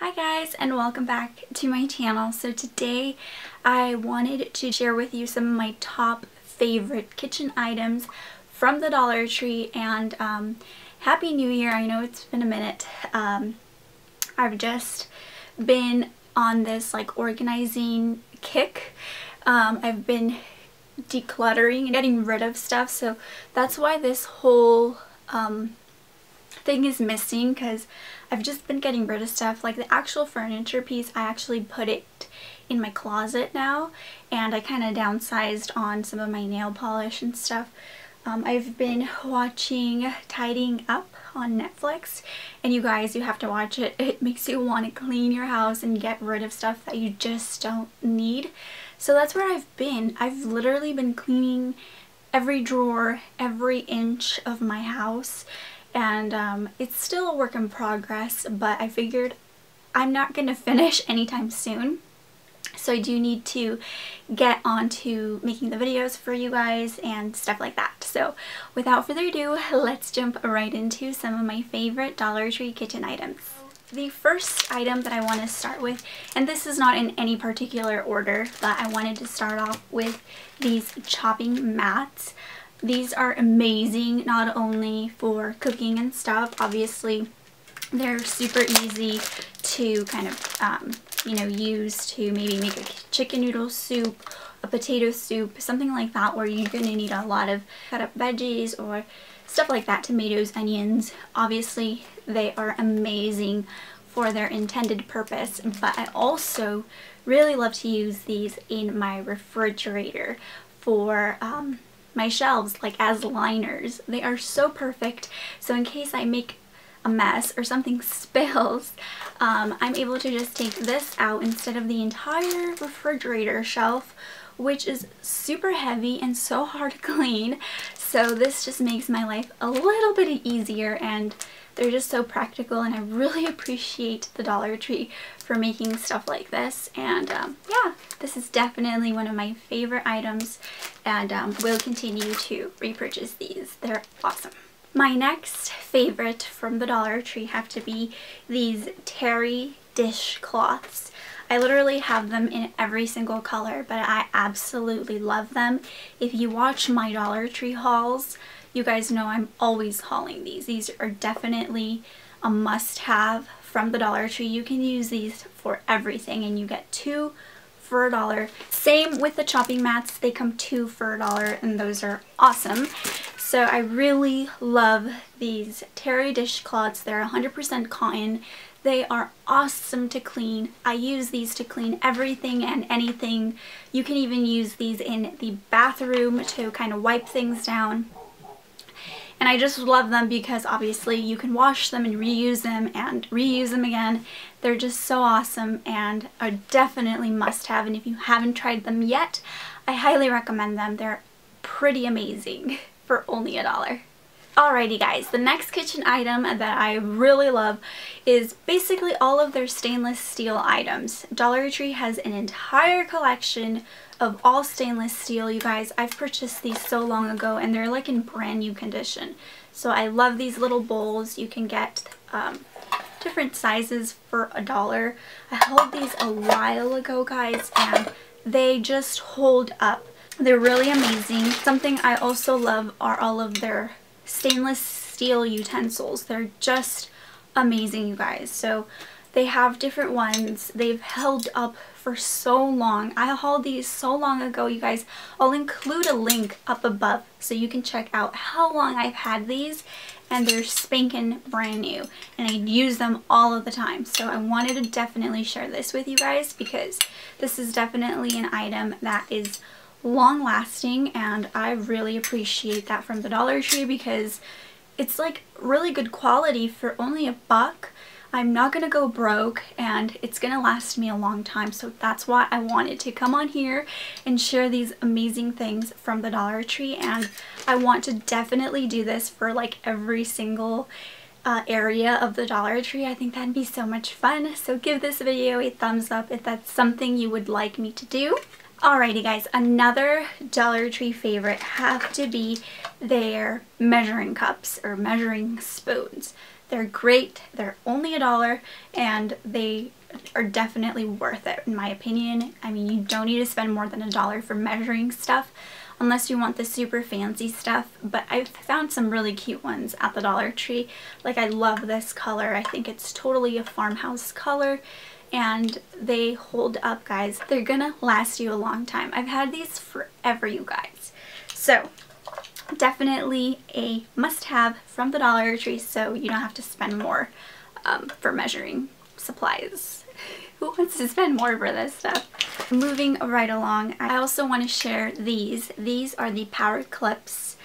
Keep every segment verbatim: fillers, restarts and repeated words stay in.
Hi guys, and welcome back to my channel. So today I wanted to share with you some of my top favorite kitchen items from the Dollar Tree, and um, Happy New Year. I know it's been a minute. Um, I've just been on this like organizing kick. Um, I've been decluttering and getting rid of stuff, so that's why this whole um, thing is missing, because I've just been getting rid of stuff. Like the actual furniture piece, I actually put it in my closet now, and I kind of downsized on some of my nail polish and stuff. Um, I've been watching Tidying Up on Netflix, and you guys, you have to watch it. It makes you want to clean your house and get rid of stuff that you just don't need. So that's where I've been. I've literally been cleaning every drawer, every inch of my house. And um, it's still a work in progress, but I figured I'm not going to finish anytime soon. So I do need to get on to making the videos for you guys and stuff like that. So without further ado, let's jump right into some of my favorite Dollar Tree kitchen items. The first item that I want to start with, and this is not in any particular order, but I wanted to start off with these chopping mats. These are amazing, not only for cooking and stuff. Obviously, they're super easy to kind of, um, you know, use to maybe make a chicken noodle soup, a potato soup, something like that, where you're going to need a lot of cut up veggies or stuff like that, tomatoes, onions. Obviously, they are amazing for their intended purpose, but I also really love to use these in my refrigerator for, um, my shelves, like as liners. They are so perfect, so in case I make a mess or something spills, um, I'm able to just take this out instead of the entire refrigerator shelf, which is super heavy and so hard to clean. So this just makes my life a little bit easier, and they're just so practical, and I really appreciate the Dollar Tree for making stuff like this. And um, yeah, this is definitely one of my favorite items, and um, will continue to repurchase these. They're awesome. My next favorite from the Dollar Tree have to be these terry dishcloths. I literally have them in every single color, but I absolutely love them. If you watch my Dollar Tree hauls, you guys know I'm always hauling these. These are definitely a must-have from the Dollar Tree. You can use these for everything, and you get two for a dollar. Same with the chopping mats. They come two for a dollar, and those are awesome. So I really love these terry dishcloths. They're one hundred percent cotton. They are awesome to clean. I use these to clean everything and anything. You can even use these in the bathroom to kind of wipe things down. And I just love them because obviously you can wash them and reuse them and reuse them again. They're just so awesome and are definitely must-have. And if you haven't tried them yet, I highly recommend them. They're pretty amazing for only a dollar. Alrighty guys, the next kitchen item that I really love is basically all of their stainless steel items. Dollar Tree has an entire collection of all stainless steel, you guys. I've purchased these so long ago, and they're like in brand new condition. So I love these little bowls. You can get um, different sizes for a dollar. I held these a while ago, guys, and they just hold up. They're really amazing. Something I also love are all of their stainless steel utensils. They're just amazing, you guys. So they have different ones. They've held up for so long. I hauled these so long ago, you guys. I'll include a link up above so you can check out how long I've had these, and they're spanking brand new, and I use them all of the time. So I wanted to definitely share this with you guys, because this is definitely an item that is long lasting, and I really appreciate that from the Dollar Tree, because it's like really good quality for only a buck. I'm not gonna go broke, and it's gonna last me a long time. So that's why I wanted to come on here and share these amazing things from the Dollar Tree, and I want to definitely do this for like every single Uh, area of the Dollar Tree. I think that'd be so much fun. So give this video a thumbs up if that's something you would like me to do. Alrighty guys, another Dollar Tree favorite have to be their measuring cups or measuring spoons. They're great, they're only a dollar, and they are definitely worth it in my opinion. I mean, you don't need to spend more than a dollar for measuring stuff unless you want the super fancy stuff, but I've found some really cute ones at the Dollar Tree. Like, I love this color. I think it's totally a farmhouse color, and they hold up, guys. They're gonna last you a long time. I've had these forever, you guys. So definitely a must-have from the Dollar Tree, so you don't have to spend more um, for measuring supplies. Who wants to spend more for this stuff? Moving right along, I also want to share these. These are the power clips.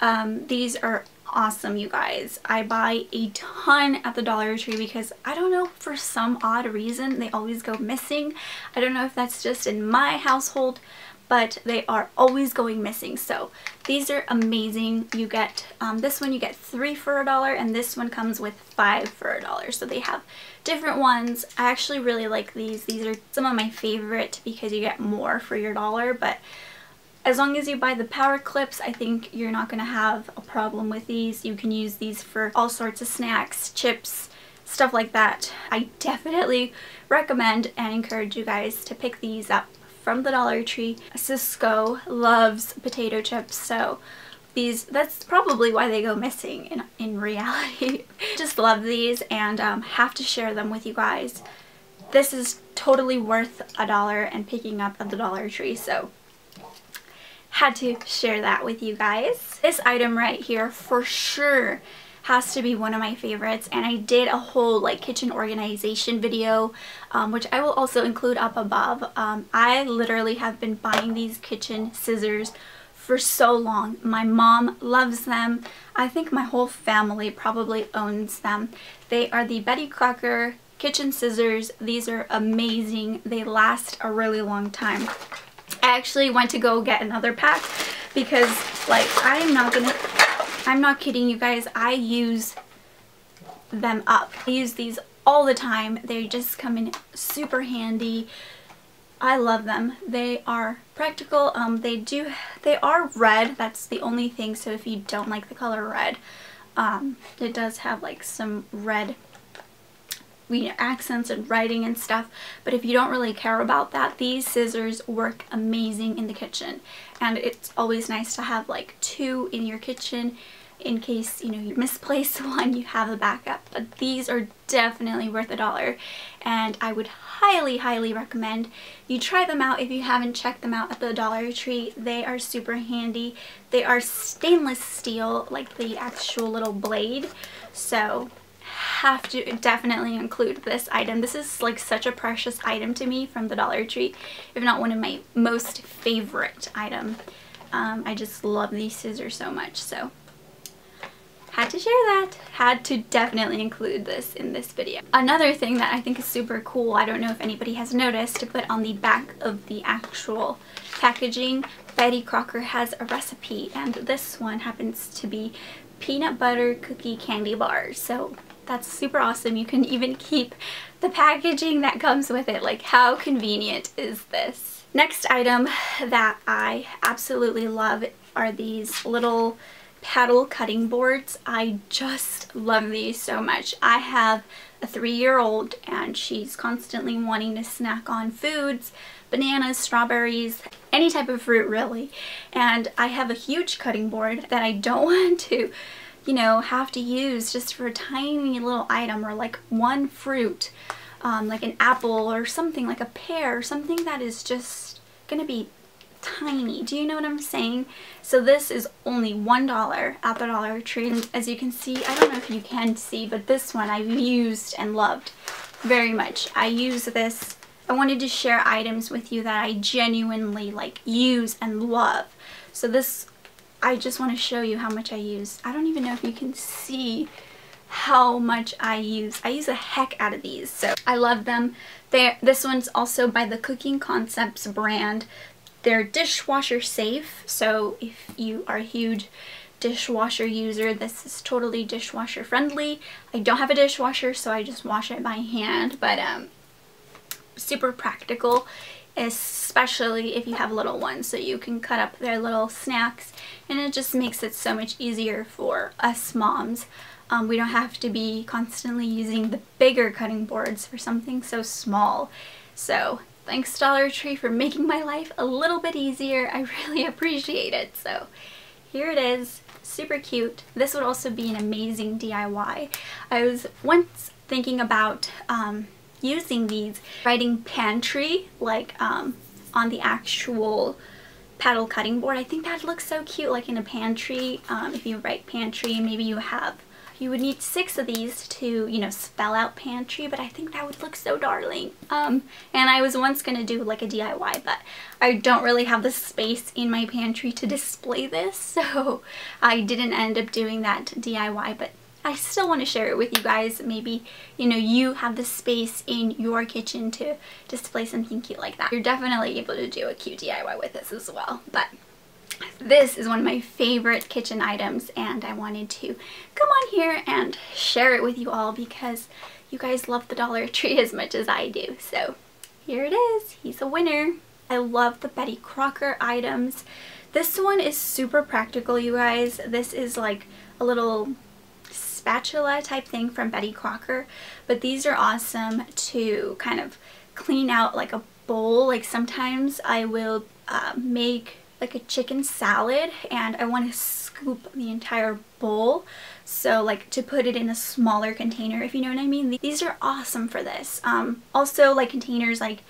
Um, these are awesome, you guys. I buy a ton at the Dollar Tree because I don't know, for some odd reason they always go missing. I don't know if that's just in my household, but they are always going missing. So these are amazing. You get um, this one, you get three for a dollar, and this one comes with five for a dollar. So they have different ones. I actually really like these. These are some of my favorite because you get more for your dollar, but as long as you buy the power clips, I think you're not gonna have a problem with these. You can use these for all sorts of snacks, chips, stuff like that. I definitely recommend and encourage you guys to pick these up from the Dollar Tree. Cisco loves potato chips, so these, that's probably why they go missing in, in reality. Just love these, and um, have to share them with you guys. This is totally worth a dollar and picking up at the Dollar Tree, so had to share that with you guys. This item right here for sure has to be one of my favorites, and I did a whole like kitchen organization video um, which I will also include up above. Um, I literally have been buying these kitchen scissors for so long. My mom loves them. I think my whole family probably owns them. They are the Betty Crocker kitchen scissors. These are amazing. They last a really long time. I actually went to go get another pack because like I'm not gonna I'm not kidding you guys, I use them up. I use these all the time. They just come in super handy. I love them. They are practical. Um, they do, they are red. That's the only thing. So if you don't like the color red, um, it does have like some red accents and writing and stuff, but if you don't really care about that, these scissors work amazing in the kitchen, and it's always nice to have like two in your kitchen in case, you know, you misplace one, you have a backup. But these are definitely worth a dollar, and I would highly highly recommend you try them out if you haven't checked them out at the Dollar Tree. They are super handy. They are stainless steel, like the actual little blade, so have to definitely include this item. This is like such a precious item to me from the Dollar Tree, if not one of my most favorite item. Um, I just love these scissors so much, so had to share that. Had to definitely include this in this video. Another thing that I think is super cool, I don't know if anybody has noticed, but on the back of the actual packaging, Betty Crocker has a recipe, and this one happens to be peanut butter cookie candy bars. So that's super awesome. You can even keep the packaging that comes with it. Like, how convenient is this? Next item that I absolutely love are these little paddle cutting boards. I just love these so much. I have a three-year-old, and she's constantly wanting to snack on foods, bananas, strawberries, any type of fruit really. And I have a huge cutting board that I don't want to, you know, have to use just for a tiny little item, or like one fruit, um, like an apple or something, like a pear or something that is just gonna be tiny. Do you know what I'm saying? So this is only one dollar at the Dollar Tree, and as you can see, I don't know if you can see, but this one I've used and loved very much. I use this. I wanted to share items with you that I genuinely like use and love. So this, I just want to show you how much I use. I don't even know if you can see how much I use. I use a heck out of these, so I love them. They're, this one's also by the Cooking Concepts brand. They're dishwasher safe, so if you are a huge dishwasher user, this is totally dishwasher friendly. I don't have a dishwasher, so I just wash it by hand, but um, super practical. especially if you have little ones, so you can cut up their little snacks, and it just makes it so much easier for us moms. Um, we don't have to be constantly using the bigger cutting boards for something so small. So thanks, Dollar Tree, for making my life a little bit easier. I really appreciate it. So here it is, super cute. This would also be an amazing D I Y. I was once thinking about um, using these, writing pantry, like um, on the actual paddle cutting board. I think that looks so cute, like in a pantry. Um, if you write pantry, maybe you have, you would need six of these to, you know, spell out pantry, but I think that would look so darling. Um, and I was once gonna do like a D I Y, but I don't really have the space in my pantry to display this, so I didn't end up doing that D I Y, but I still want to share it with you guys. Maybe, you know, you have the space in your kitchen to display something cute like that. You're definitely able to do a cute D I Y with this as well, but this is one of my favorite kitchen items, and I wanted to come on here and share it with you all because you guys love the Dollar Tree as much as I do. So here it is. He's a winner. I love the Betty Crocker items. This one is super practical, you guys. This is like a little spatula type thing from Betty Crocker, but these are awesome to kind of clean out like a bowl. Like sometimes I will uh, make like a chicken salad and I want to scoop the entire bowl, so like to put it in a smaller container, if you know what I mean. These are awesome for this. Um, also like containers like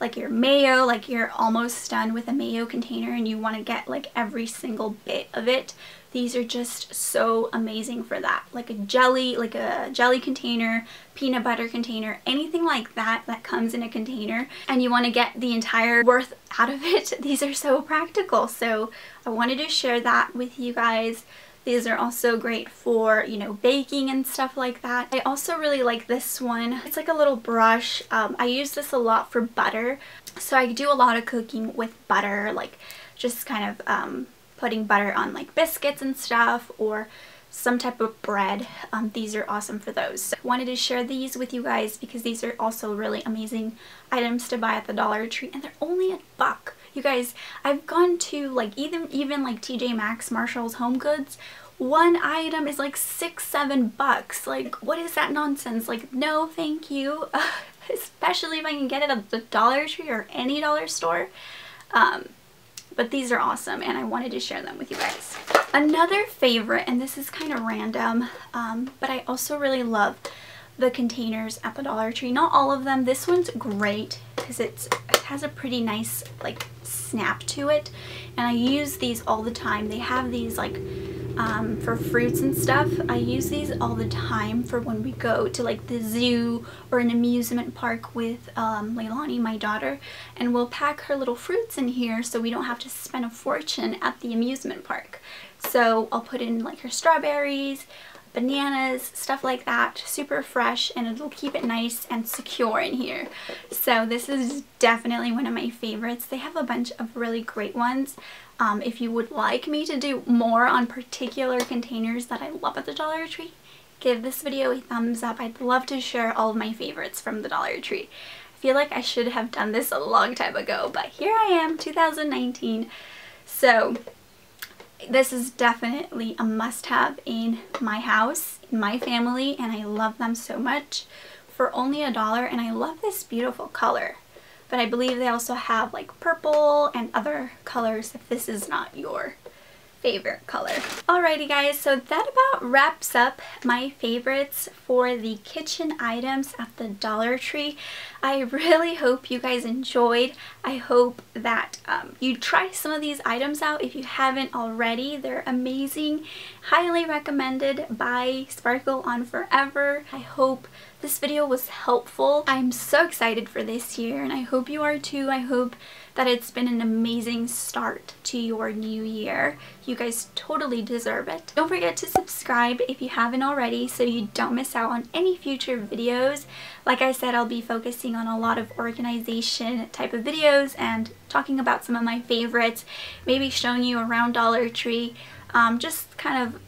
like your mayo, like you're almost done with a mayo container and you want to get like every single bit of it. These are just so amazing for that. Like a jelly, like a jelly container, peanut butter container, anything like that that comes in a container and you want to get the entire worth out of it. These are so practical. So I wanted to share that with you guys. These are also great for, you know, baking and stuff like that. I also really like this one. It's like a little brush. Um, I use this a lot for butter. So I do a lot of cooking with butter, like just kind of um, putting butter on like biscuits and stuff or some type of bread. Um, these are awesome for those. So I wanted to share these with you guys because these are also really amazing items to buy at the Dollar Tree, and they're only a buck. You guys, I've gone to like even even like T J Maxx, Marshalls, Home Goods. One item is like six, seven bucks. Like, what is that nonsense? Like, no, thank you. Uh, especially if I can get it at the Dollar Tree or any dollar store. Um, but these are awesome, and I wanted to share them with you guys. Another favorite, and this is kind of random, um, but I also really love the containers at the Dollar Tree. Not all of them. This one's great because it's it has a pretty nice like snap to it, and I use these all the time. They have these like um, for fruits and stuff. I use these all the time for when we go to like the zoo or an amusement park with um, Leilani, my daughter, and we'll pack her little fruits in here so we don't have to spend a fortune at the amusement park. So I'll put in like her strawberries, bananas, stuff like that, super fresh, and it'll keep it nice and secure in here. So this is definitely one of my favorites. They have a bunch of really great ones. Um, if you would like me to do more on particular containers that I love at the Dollar Tree, give this video a thumbs up. I'd love to share all of my favorites from the Dollar Tree. I feel like I should have done this a long time ago, but here I am, two thousand nineteen. So this is definitely a must-have in my house, in my family, and I love them so much for only a dollar. And I love this beautiful color, but I believe they also have like purple and other colors if this is not your favorite color. Alrighty guys, so that about wraps up my favorites for the kitchen items at the Dollar Tree. I really hope you guys enjoyed. I hope that um, you try some of these items out if you haven't already. They're amazing, highly recommended by Sparkle on Forever. I hope this video was helpful. I'm so excited for this year, and I hope you are too. I hope that it's been an amazing start to your new year. You guys totally deserve it. Don't forget to subscribe if you haven't already so you don't miss out on any future videos. Like I said, I'll be focusing on a lot of organization type of videos and talking about some of my favorites, maybe showing you around Dollar Tree, um, just kind of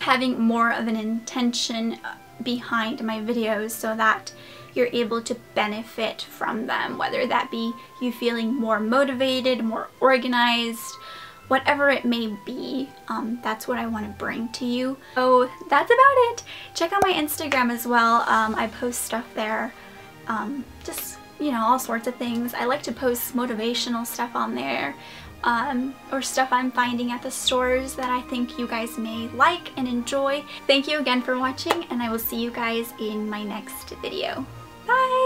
having more of an intention behind my videos so that you're able to benefit from them, whether that be you feeling more motivated, more organized, whatever it may be. Um, that's what I want to bring to you. So that's about it. Check out my Instagram as well. Um, I post stuff there, um, just, you know, all sorts of things. I like to post motivational stuff on there, um, or stuff I'm finding at the stores that I think you guys may like and enjoy. Thank you again for watching, and I will see you guys in my next video. Bye!